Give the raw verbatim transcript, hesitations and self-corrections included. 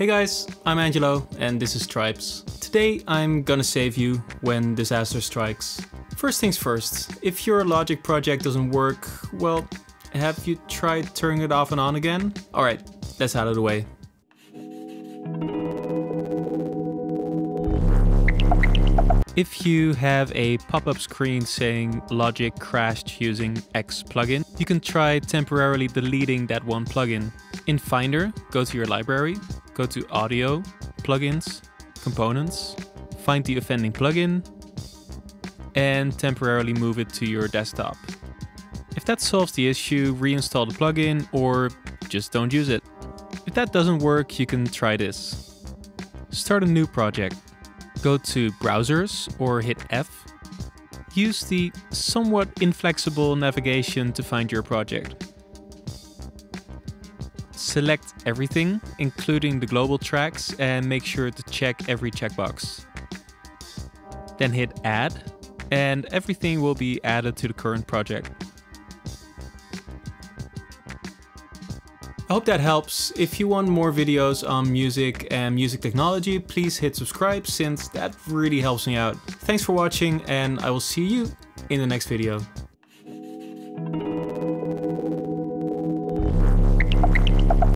Hey guys, I'm Angelo and this is Tribes. Today I'm gonna save you when disaster strikes. First things first, if your Logic project doesn't work, well, have you tried turning it off and on again? Alright, that's out of the way. If you have a pop-up screen saying Logic crashed using X plugin, you can try temporarily deleting that one plugin. In Finder, go to your library, go to Audio, Plugins, Components, find the offending plugin, and temporarily move it to your desktop. If that solves the issue, reinstall the plugin or just don't use it. If that doesn't work, you can try this. Start a new project. Go to Browsers or hit F. Use the somewhat inflexible navigation to find your project. Select everything, including the global tracks, and make sure to check every checkbox. Then hit Add, and everything will be added to the current project. I hope that helps. If you want more videos on music and music technology, please hit subscribe since that really helps me out. Thanks for watching and I will see you in the next video.